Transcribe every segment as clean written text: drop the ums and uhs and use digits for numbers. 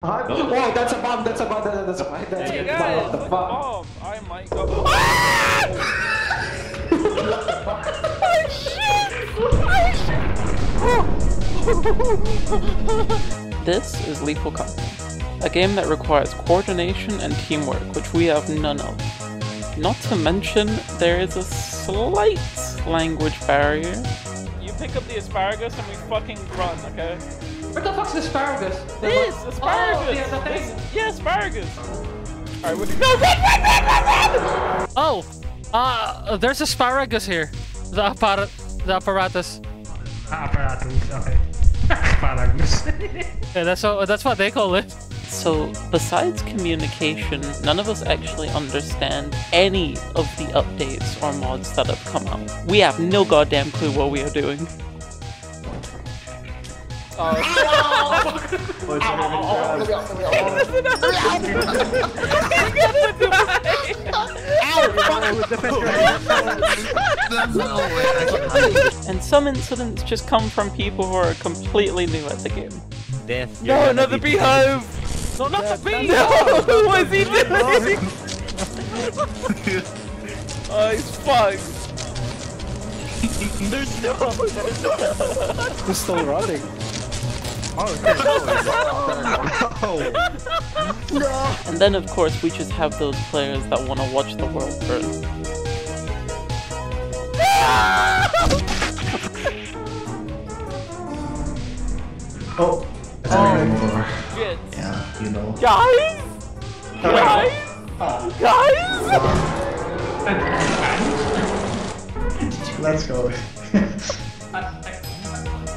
Huh? No. Wow, that's a bomb, that's a bomb, that's a bomb. That's hey guys, what the fuck? Bomb. I might go. Oh shit! Oh shit! This is Lethal Company, a game that requires coordination and teamwork, which we have none of. Not to mention, there is a slight language barrier. You pick up the asparagus and we fucking run, okay? Where the fuck's the asparagus? This! Asparagus! Oh, yeah, the thing. Yeah, asparagus! Alright, we no, run! Oh! There's asparagus here. The apparatus. Apparatus, okay. Asparagus. Yeah, that's what they call it. So, besides communication, none of us actually understand any of the updates or mods that have come out. We have no goddamn clue what we are doing. And some incidents just come from people who are completely new at the game. Death. No, not the beehive! No, not the beehive! No, what is he doing? Oh, he's fucked. There's no. He's still running. Oh, no. And then, of course, we just have those players that want to watch the world burn. Oh, that's shit. Yeah, you know. Guys, guys. Let's go.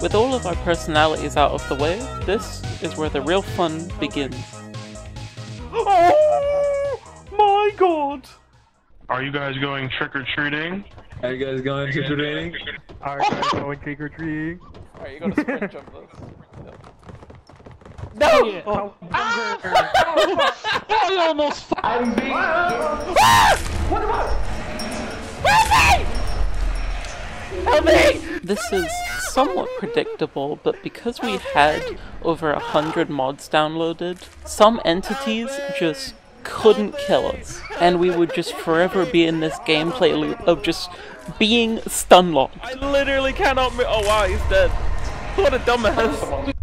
With all of our personalities out of the way, this is where the real fun begins. Oh my god! Are you guys going trick-or-treating? Are you guys going trick-or-treating? Are you guys going trick-or-treating? Alright, you gotta sprint jump this. No! Yeah. Oh. Ah. I almost fucked! I'm being... What about? Help me! Help me! This is somewhat predictable, but because we had over 100 mods downloaded, some entities just couldn't kill us, and we would just forever be in this gameplay loop of just being stunlocked. I literally cannot move. Oh wow, he's dead. What a dumbass.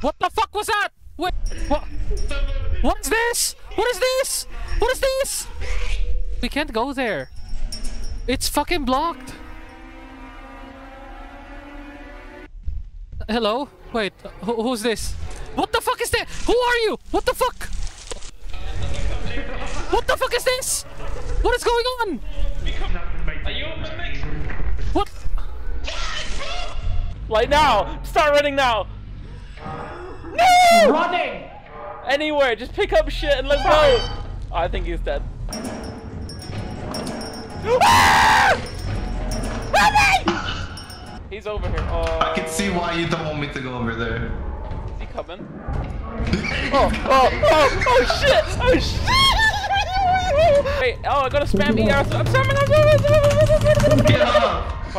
What the fuck was that? Wait, what? What's this? What is this? What is this? We can't go there. It's fucking blocked! Hello? Wait, who's this? What the fuck is that? Who are you? What the fuck? What the fuck is this? What is going on? Are you on the mix? What? Like now! Start running now! No! Running! Anywhere, just pick up shit and let's go! Oh, I think he's dead. Ah! He's over here. Oh. I can see why you don't want me to go over there. Is he coming? Oh shit! Oh shit! Wait, oh, I gotta spam ER. I'm spamming. Get up!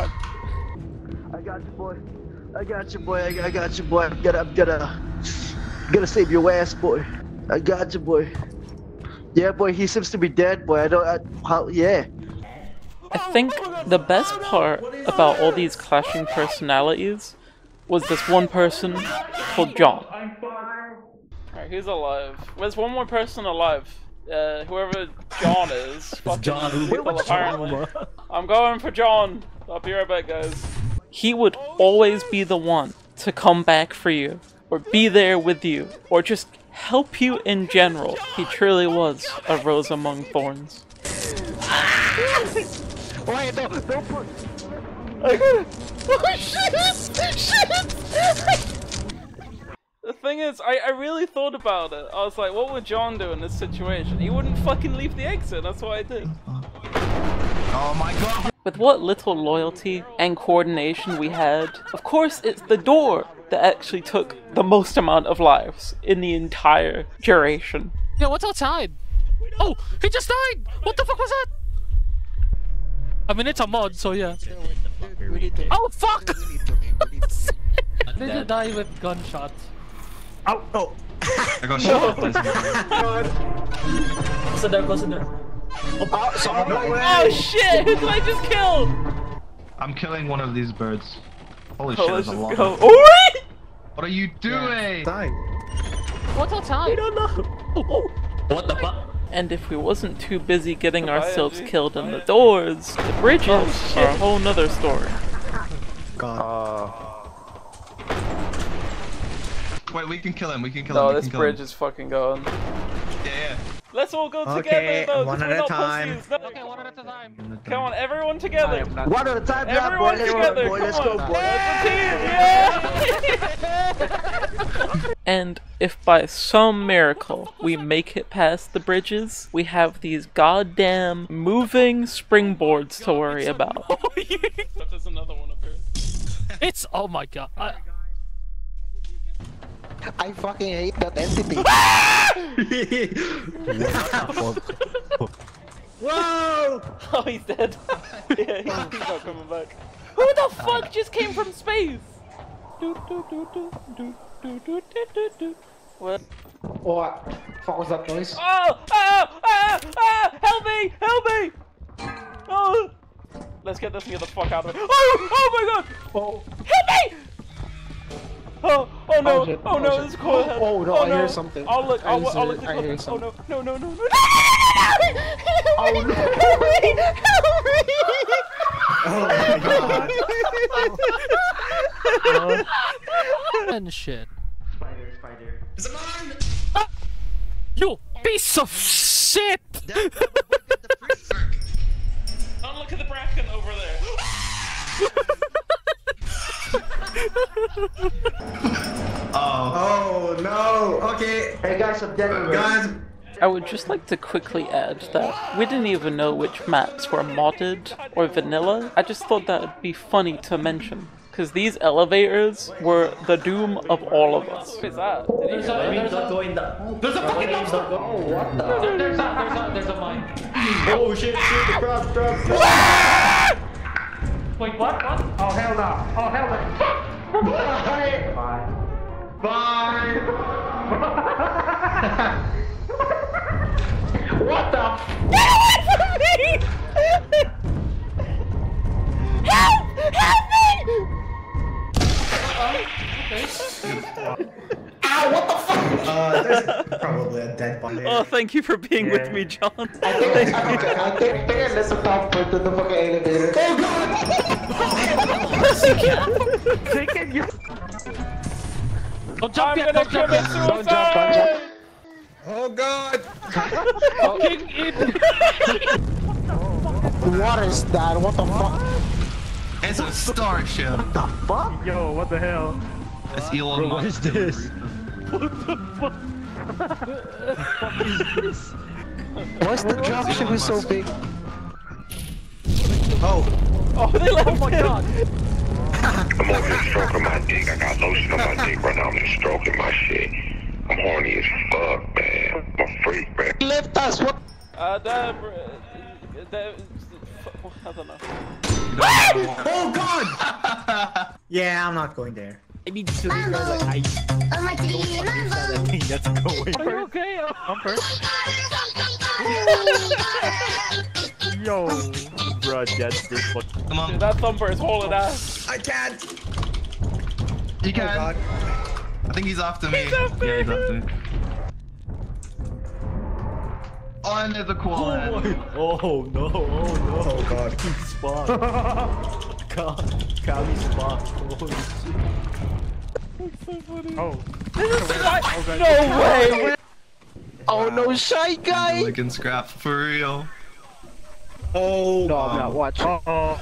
I got you, boy. I got you, boy. I'm gonna save your ass, boy. I got you, boy. Yeah, boy, he seems to be dead, boy. I think the best part about all these clashing personalities was this one person called John. Alright, who's alive? There's one more person alive. Whoever John is. Fucking John. Apparently. I'm going for John. I'll be right back, guys. He would always be the one to come back for you, or be there with you, or just help you in general. He truly was a rose among thorns. Wait, don't put... I got it! Oh shit! Shit! The thing is, I really thought about it. I was like, what would John do in this situation? He wouldn't fucking leave the exit, that's what I did. Oh my god! With what little loyalty and coordination we had, of course it's the door that actually took the most amount of lives in the entire duration. Yeah, what's outside? Oh! He just died! What the fuck was that? I mean, it's a mod, so yeah. Oh fuck! Did you die with gunshots? Ow! Oh! I got shot. Close the door, close the door. Oh shit! Who did I just kill? I'm killing one of these birds. Holy shit, there's a lot of them. What are you doing? Dying. What's our time? We don't know. What the fuck? And if we wasn't too busy getting ourselves killed in the doors, the bridges are a whole nother story. God. Wait, we can kill him, we can kill him. No, this bridge is fucking gone. Yeah. Let's all go together though, one at a time. Okay, one at a time. Come on, everyone together. One at a time, everyone together. Let's go, boy. Yeah. And if by some miracle we make it past the bridges, we have these goddamn moving springboards to worry about. There's another one up here. It's oh my god. I fucking hate that entity. Whoa! Oh, he's dead. Yeah, he's not coming back. Who the fuck just came from space? What? Oh, what the fuck was that noise? Oh! Ah! Ah! Ah! Help me! Help me! Oh! Let's get this fuck out of it. Oh! Oh my god! Oh! Help me! Oh, oh no, oh no, this is cool. Oh no, I hear something. I'll look, I'll look. Oh no, no, no, no, no. Help me! Help me! Help me! Oh my god. And shit. Spider, spider. It's a man! You piece of shit! Don't look at the bracken over there. Oh. Oh no! Okay, hey guys, I'm dead. Guys, I would just like to quickly add that we didn't even know which maps were modded or vanilla. I just thought that would be funny to mention, because these elevators were the doom of all of us. What is that? There's a fucking monster! Oh, what the? There's a mine. Oh shit! Shoot the crap! Wait, what? Oh, hell no. Oh, hell no. Bye. Bye. Bye. What the? Get away from me! Help! Help me! Okay. Ow, what the fuck? There's probably a dead body. Oh, thank you for being with me, John. I think I missed a top foot in the fucking elevator. Oh god! Don't jump yet, don't jump yet! Don't jump! Oh god! Fucking idiot! What is that? What the fuck? It's a starship! What the fuck? Yo, what the hell? It's Elon Musk. What is this? What the fuck? What is this? Why is the dropship so big? Oh! Oh, they left him. My god! I'm over here stroking my dick. I got lotion on my dick right now. I'm just stroking my shit. I'm horny as fuck, man. I'm a freak, man. He left us. What? I don't know. Oh god! Yeah, I'm not going there. I mean, so you guys like ice. Oh my god! That's going. Are you okay? I'm first. Yo. Come on. Dude, that thumper is holding ass. I can't. You can. Oh God. I think he's after me. Yeah, he's after me. Oh, there's a koala. Oh no! Oh no! Oh God! He's spawned. God, Kali spawned. Holy shit! That's so funny. Oh. This is oh, no way! Wow. Oh no, shy guy! We can scrap for real. Oh, no, I'm not watching. Uh-oh.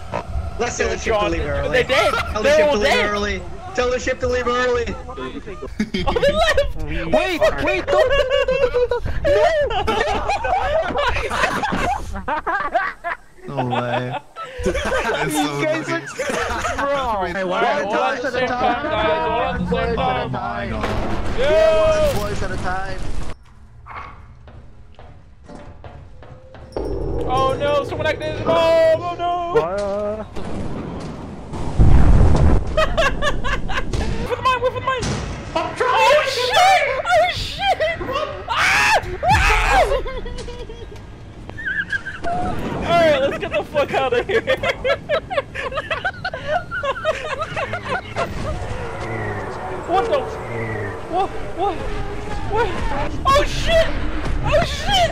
Let's tell the ship to leave early. They're dead. Tell the ship to leave early. Tell the ship to leave early. Oh, they left. Wait, wait, don't. No. No way. That's so funny. Bro. One at a time. One voice at a time. Oh no, someone acted his mom! Oh no! Put them Alright, let's get the fuck out of here. What the? What? What? What? Oh shit! Oh shit!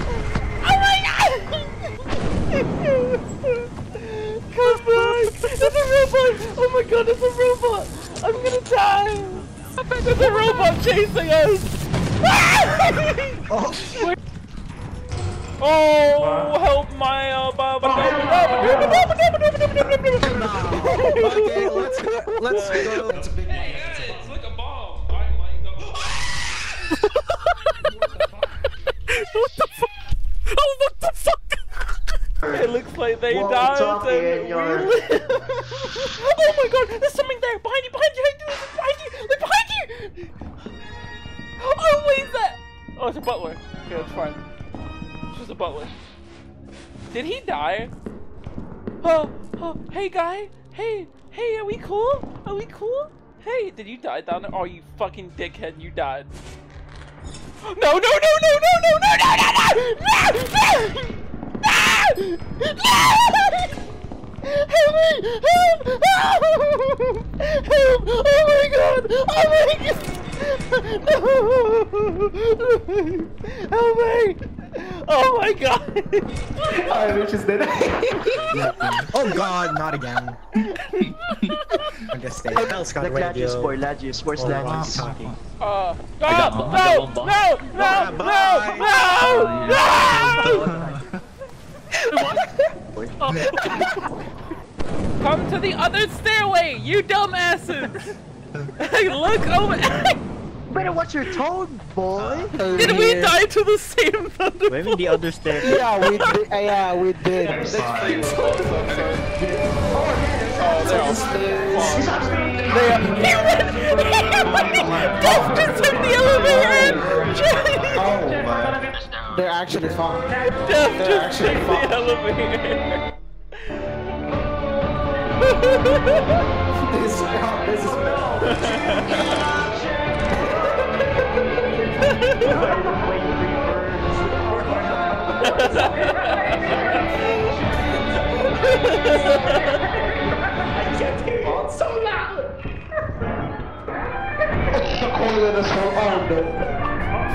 Oh my god! Come back! It's a robot! Oh my god, it's a robot! I'm gonna die! It's a robot chasing us! Oh shit! Oh, help my Baba! Okay, let's go. Hey guys, it's like a bomb. I might go. What the fuck? Oh, what the fuck? It looks like they died and we live. Oh my god, there's something there behind you! Behind you! Look behind you! Oh, what is that? Oh, it's a butler. Okay, that's fine. The butler. Did he die? Oh, hey guy. Hey, are we cool? Hey, did you die down there? Oh, you fucking dickhead, you died. No! Help me! Help! Oh my god! No! Help me! Oh my god! Alright, which is dead. Oh god, not again. I'm just saying. Like Ladjus, boy, Ladjus. Where's Ladjus? No! Come to the other stairway, you dumbasses! Look over. Better watch your tone, boy. Did we die to the same thunderbolt? Maybe the other stair. Yeah, we did. Oh, they're all Jeff just took the elevator. Oh, they're actually fine. Jeff just took the elevator. This is I can't hear you. It's so loud.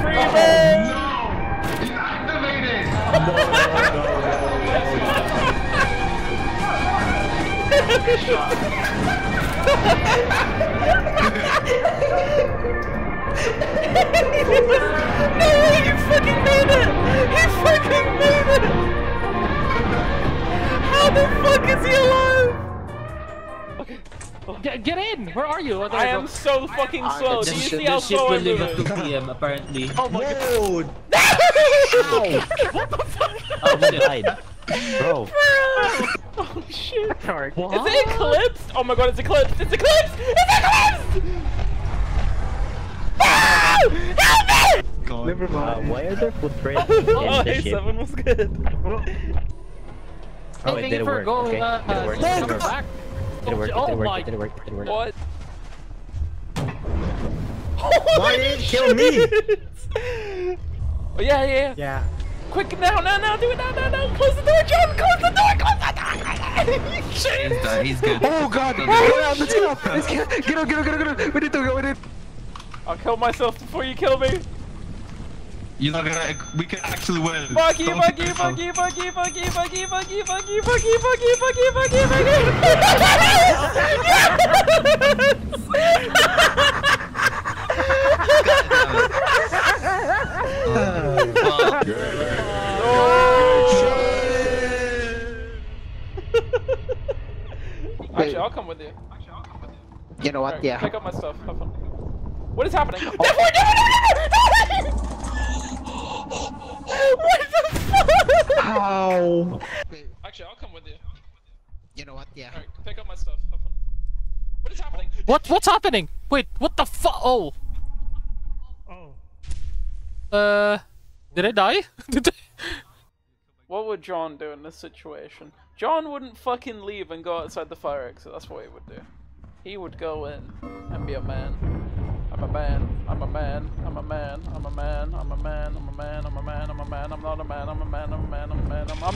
Free bird! Activated! No. No, he fucking made it! He fucking made it! How the fuck is he alive? Okay. Oh. Get in! Where are you? I am so fucking slow. Do you see how slow I live at 2 p.m. apparently? Oh my god! What the fuck? Oh, we died. Bro. Oh shit. What? Is it eclipsed? Oh my god, it's eclipsed! It's eclipsed! It's eclipsed! Help me! God. Never mind. Why are there footprints? Oh, A7 was good. Oh, it didn't work. Okay. It didn't work. What? Why did it kill me? Oh, yeah. Quick, now, do it now. Close the door, John. Close the door. He's good. Oh, God. Let's get up. Get up. We need to go. I'll kill myself before you kill me. You're not gonna. We can actually win. Actually, I'll come with you. You know what? Yeah. Pick up my stuff. Have fun. What is happening? Oh. No! What the fuck? Ow. Actually, I'll come with you. You know what? Yeah. Alright, pick up my stuff. Have fun. What is happening? What's happening? Wait, what the fuck? Oh. Did I die? What would John do in this situation? John wouldn't fucking leave and go outside the fire exit. That's what he would do. He would go in and be a man. I'm a man. I'm not a man, I'm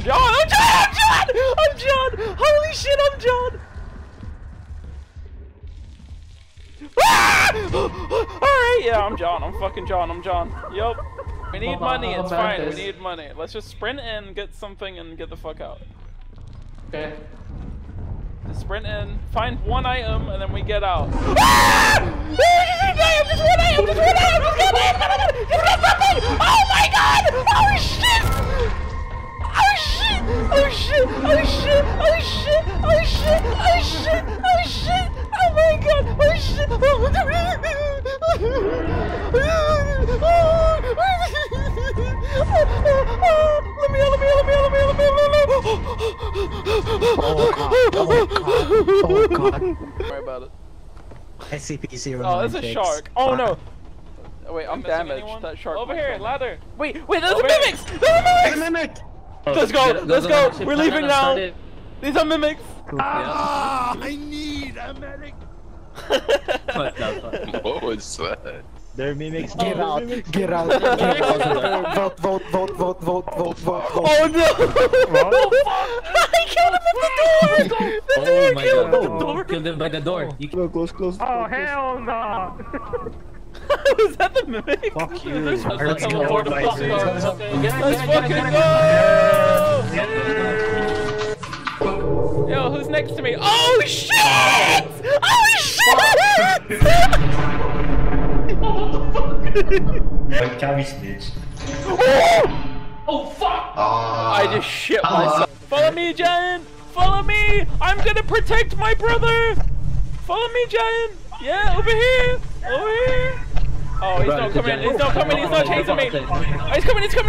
John! I'm John! Holy shit, I'm John! Alright, yeah, I'm John, I'm fucking John, I'm John. Yup. We need money, it's fine, we need money. Let's just sprint in, get something, and get the fuck out. Okay. Sprint in, find one item, and then we get out. Ah! Just one item, just one item, just get something! Oh my god! Oh shit! Oh shit! Oh shit! Oh shit! Oh shit! Oh shit! Oh shit! Oh shit! Oh my god! Oh shit! Let me out! Don't worry about it. SCP-096. Oh, that's a shark. Oh no! Oh, wait, I'm damaged. That shark. Over here, ladder. Wait, there's a mimics! There's a mimic! Let's go! We're leaving now! These are mimics! Ah! I need a medic! What was that? They're mimics. Get out! Vote! Oh no! I killed him at the door! Killed him by the door. Close. Oh, hell no! Was that the mimic? Fuck you. Let's fucking go! Yo, who's next to me? Oh shit! Oh shit! Oh, what the fuck? Can we snitch? Oh fuck! I just shit myself. Follow me, Giant! Follow me! I'm gonna protect my brother! Follow me, Giant! Yeah, over here! Over here! Oh, he's not coming! He's not coming! He's not chasing me! Oh, he's coming! Go!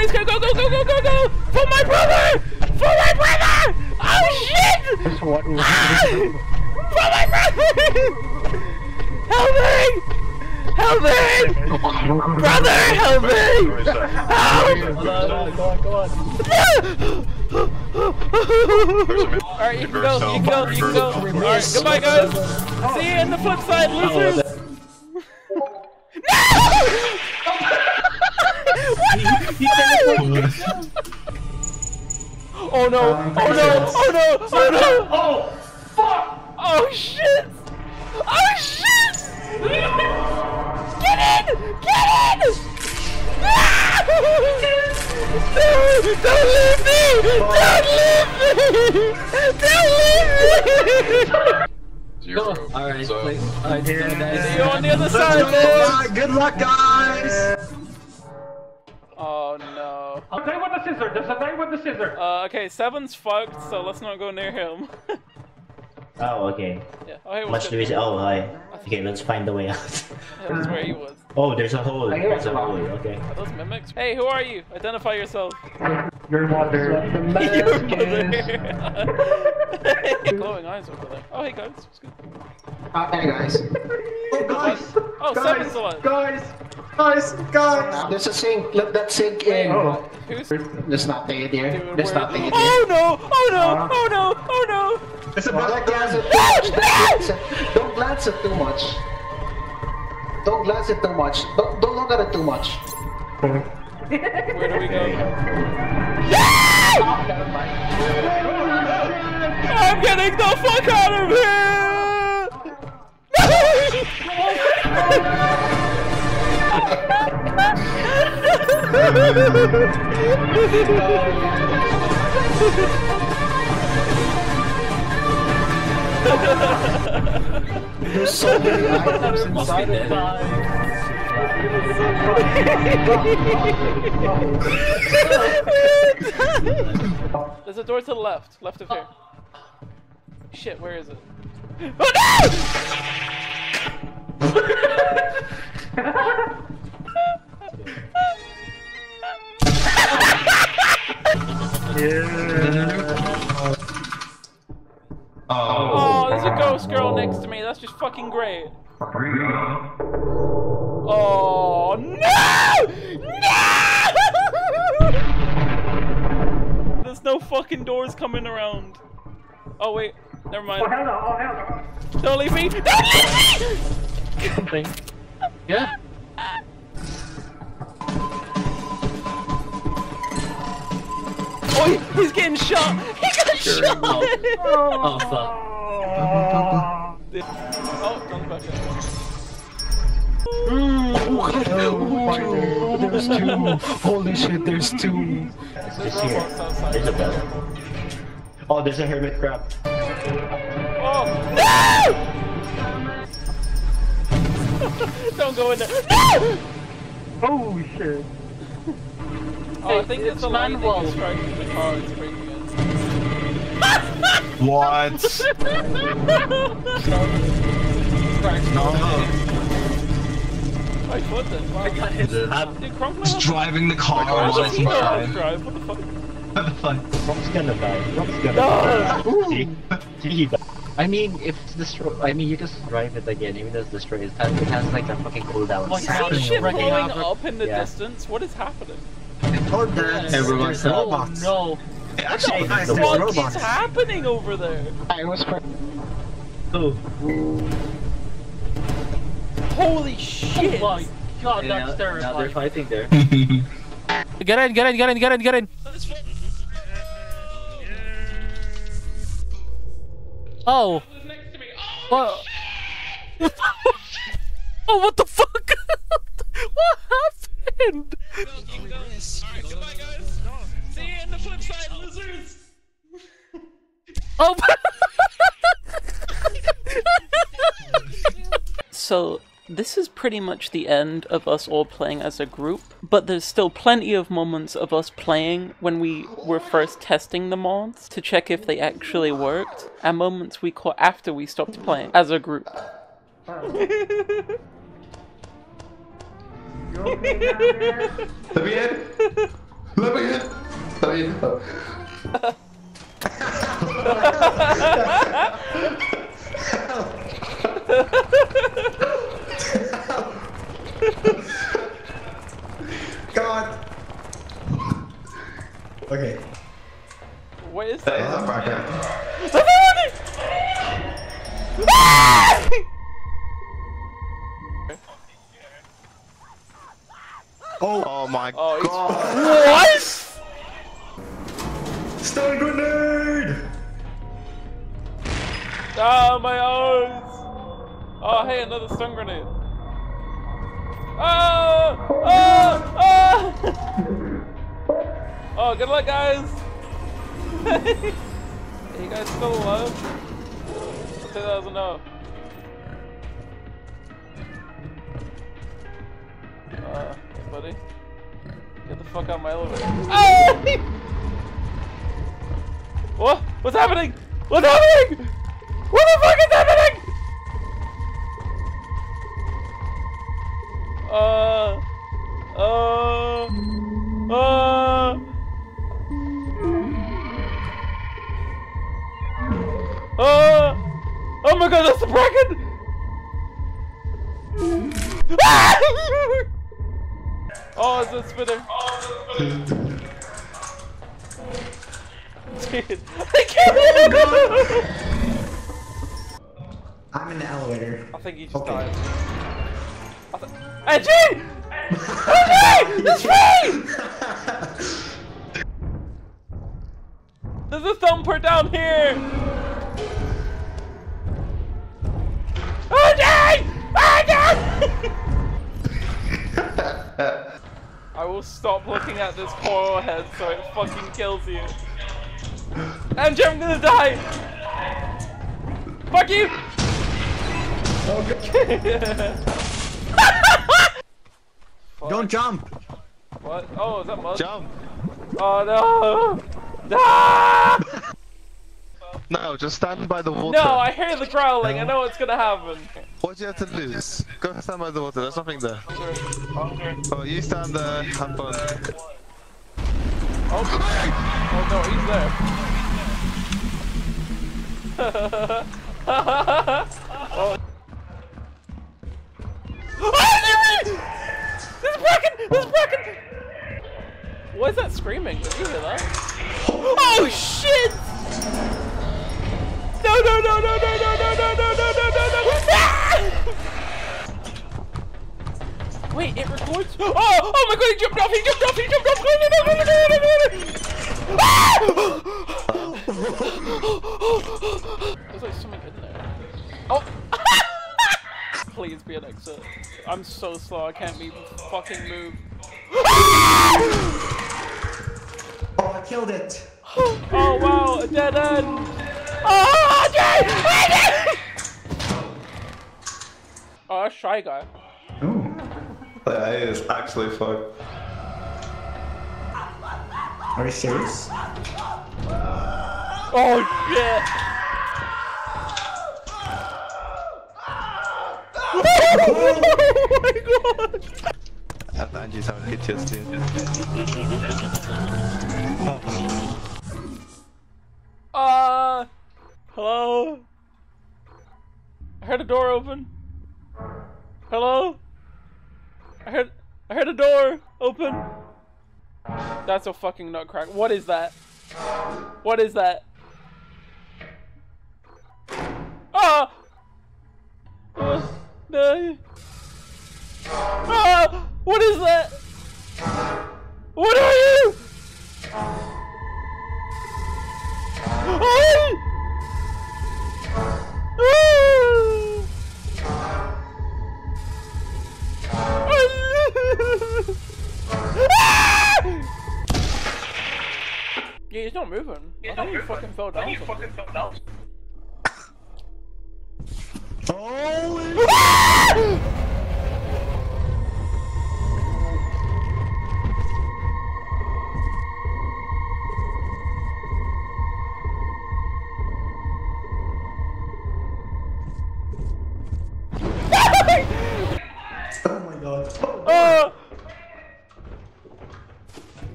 For my brother! For my brother! Oh shit! For my brother! Help me! Brother, help me! Help! Go on! Alright, you can go. Alright, goodbye guys. See you in the flip side, losers. No! What the fuck? Oh no! Oh fuck! Oh shit! Get in! Don't leave me! Alright, so see you on the other side, man! Good luck, guys! Oh no. There's a guy with the scissor! Okay, Seven's fucked, so let's not go near him. Oh, okay. Yeah. Oh, hey, hi. Okay, let's find the way out. Yeah, that's where he was. Oh, there's a hole. Okay. Are those mimics? Hey, who are you? Identify yourself. Your mother. Your mother. Hey, glowing eyes over there. Oh, hey guys. What's good? Hey guys. Oh, guys. Oh, Seven's alive. Guys. There's a sink. Let that sink in. Oh. There's nothing in there. Oh no. It's a black glass. Don't glance at too much. Don't look at it too much. Where do we go? I'm getting the fuck out of here! There's so many items inside of it. There's a door to the left of here. Shit, where is it? Oh no! Oh, there's a ghost girl next to me. That's just fucking great. Oh no! There's no fucking doors coming around. Oh wait, never mind. Oh hell no! Don't leave me! Something. Yeah. He's getting shot. He got shot. Oh, fuck. Oh, don't touch it. Oh, there's two. Holy shit, there's two. It's here. There's a bell. Oh, there's a hermit crab. Oh. No! Don't go in there. No! Oh shit. Oh, I think it's the lightning that's striking the car is breaking it. What? Wait, what the fuck? I got hit. He's driving the car. What the fuck? What the fuck? Rob's gonna die. Rob's gonna die. I mean, if it's destroyed, I mean, you just drive it again, even though it's destroyed, it has like a fucking cooldown. Like, some shit blowing up in the distance? What is happening? Everyone's robots. Oh no. Actually, what is happening over there? I was holy shit! Oh my god, that's terrifying. Now they're fighting there. Get in! Oh. Oh, what? Oh, what the fuck? What happened? Alright, goodbye guys. See you on the flip side, losers. Oh. So, this is pretty much the end of us all playing as a group, but there's still plenty of moments of us playing when we were first testing the mods to check if they actually worked, and moments we caught after we stopped playing as a group. God. Okay. What is that? That is a cracker. Oh my god. What? Stone grenade. Ah, my eyes. Oh, hey, another stun grenade. Oh! Oh! Oh! Oh, good luck, guys! Are you guys still alive? I'll say that was enough. Buddy. Get the fuck out of my elevator. Oh! What? What's happening? What's happening? What the fuck is happening? Oh my god, that's the bracket! Oh, it's a spitter. Dude, I can't! I'm in the elevator. I think he just died. AJ! AJ! It's me! There's a thumper down here! AJ! AJ! I will stop looking at this coral head so it fucking kills you. AJ, I'm gonna die! Fuck you! Okay. Don't jump! What? Oh, is that Musk? Jump! Oh no! No! No, just stand by the water. No, I hear the growling, I know what's gonna happen. What do you have to lose? Go stand by the water, there's nothing there. Oh, you stand there, have fun. Oh no, he's there. Oh. This is broken! Why is that screaming? Did you hear that? Oh shit! No! Wait, it records? Oh! Oh my god, he jumped off! He jumped off! No! There's like something in there. Oh! Please be an exit. I'm so slow, I can't even fucking move. Oh, I killed it! Oh wow, a dead end! Oh, I did! Oh, that's Shy Guy. Ooh. That is actually fun. Are you serious? Oh shit! Oh my god! I found you some pictures too. Hello? I heard a door open. Hello? I heard a door open. That's a fucking nutcracker. What is that? What is that? Ah! No! Ah! What is that? What are you? Oh! Yeah, he's not moving. He's not moving. Fucking fell down. Fucking fell down. Holy!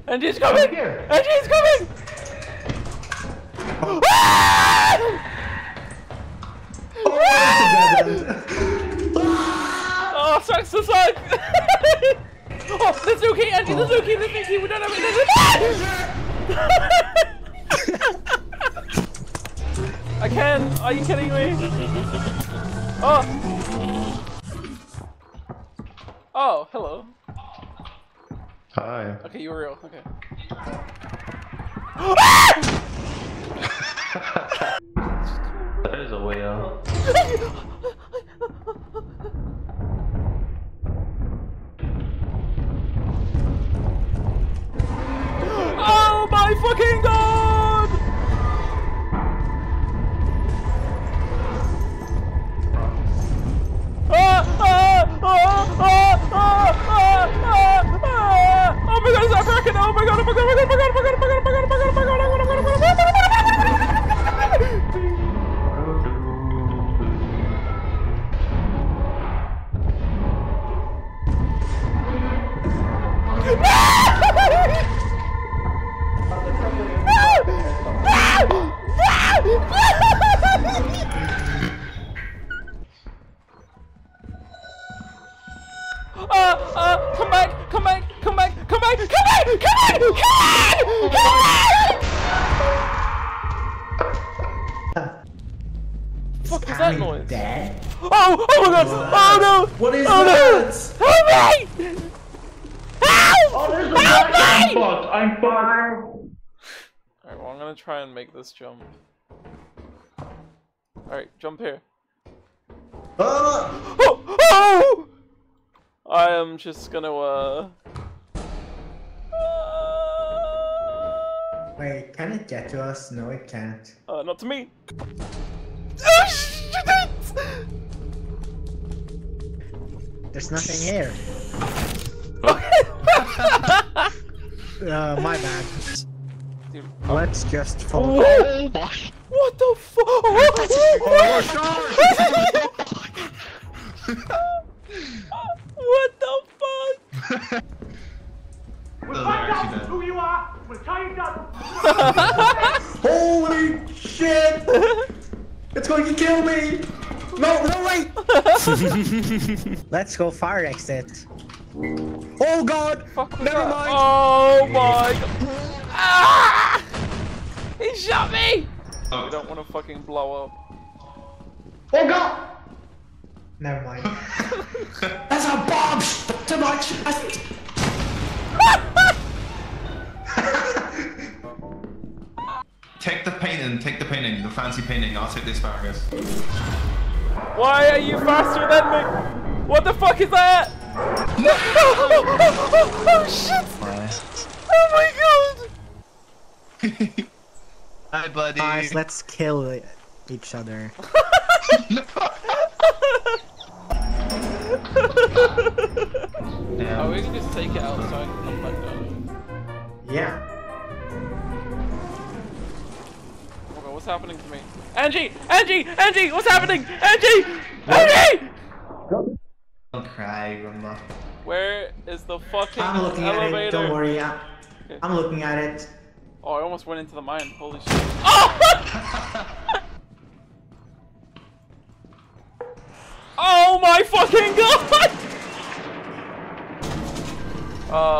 And she's coming! Here. And she's coming! Oh. Ah! Oh, ah! Oh, sucks to suck! Oh, that's okay, Angie, that's okay, that's okay, we don't have it. I can! Are you kidding me? Oh! Oh, hello. Hi. Okay, you were real. Okay. That is a way out. Oh my fucking god! Ah! Ah! Ah! Ah! Ah! Ah! Ah! Oh my god, is that broken? Oh my god, oh my god, oh my god, oh my god, oh my god, oh my god, oh my god, oh my god, oh my god, oh my god, try and make this jump. Alright, jump here. Oh, oh! I am just gonna, Wait, can it get to us? No, it can't. Not to me! Oh, shit! There's nothing here. My bad. Let's just follow. Oh my! What the fuck? Oh my god! What the fuck? We'll find out who you are. We'll tell you nothing. Holy shit! It's going to kill me. No, no wait. Let's go fire exit. Oh god! Fuck never that. Mind. Oh my god! Ah! He shot me! Oh. We don't want to fucking blow up. Oh god! Never mind. That's a bomb! Too much! Take the painting, the fancy painting. I'll take the asparagus. Why are you faster than me? What the fuck is that? No! Oh shit! Nice. Oh my god! Hi, buddy. Guys, let's kill each other. Are we gonna just take it outside and come back down? Yeah. Oh god, what's happening to me? Angie! Angie! Angie! What's happening? Angie! Angie! Don't cry, Rumba. Where is the fucking elevator? I'm looking at it, don't worry. I'm looking at it. Oh, I almost went into the mine. Holy shit. Oh! Oh my fucking god!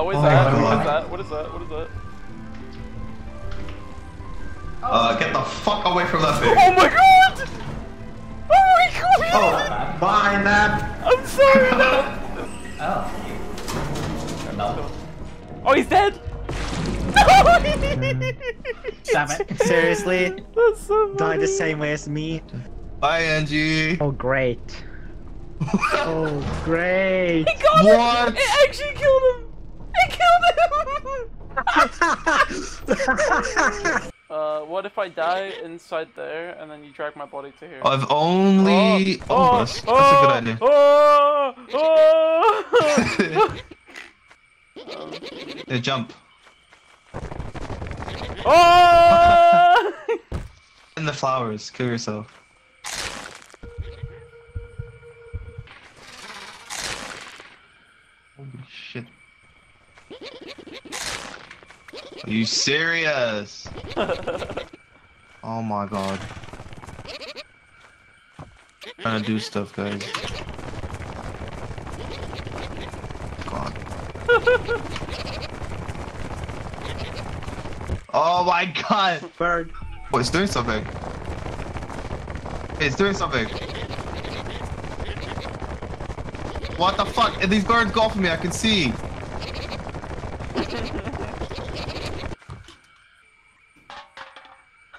What is that? What is that? What is that? What is that? Get the fuck away from that thing! Oh my god! Oh my god! Oh, bye, Nap! I'm sorry, Nap! Oh. No. Oh, he's dead! No! Damn it. Seriously? That's so funny. Die the same way as me. Bye, Angie! Oh, great. Oh, great! He got what? It actually killed him! It killed him! What if I die inside there and then you drag my body to here? I've only... Oh, that's a good idea. Yeah, jump. Oh! In the flowers, kill yourself. Holy shit. Are you serious? Oh my god. I'm trying to do stuff, guys. God. Oh my god! Bird. Oh, it's doing something. It's doing something. What the fuck? These birds go off of me, I can see.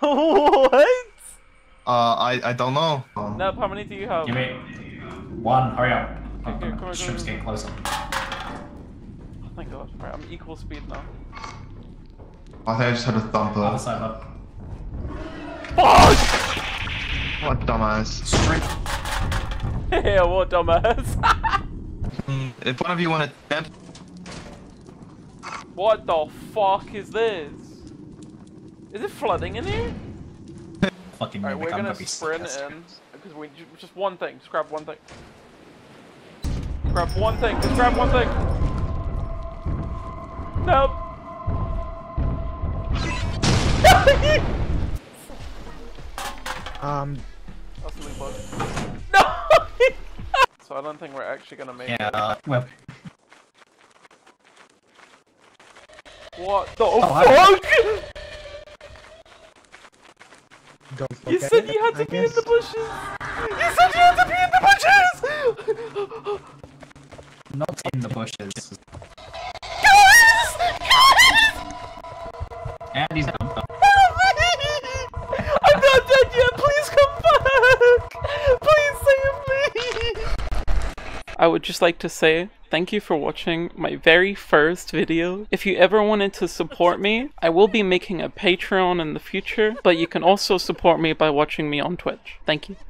What? I don't know. No, how many do you have? Give me one. Hurry up. Okay, come on, shrimp's getting closer. Oh my god. Alright, I'm equal speed now. I think I just had a thumper. Other side up. Fuck! What dumbass. Yeah, what dumbass. If one of you want to... What the fuck is this? Is it flooding in here? Fucking right, we're gonna sprint in because we just one thing. Just grab one thing. Grab one thing. Just grab one thing. Nope. That's a big bug. No. So I don't think we're actually gonna make it. Yeah. Well. What the fuck? You said you had to be in the bushes! You said you had to be in the bushes! Not in the bushes. Guys! Guys! And he's not done. I'm not dead yet! Please come back! Please save me! I would just like to say... Thank you for watching my very first video. If you ever wanted to support me, I will be making a Patreon in the future, but you can also support me by watching me on Twitch. Thank you.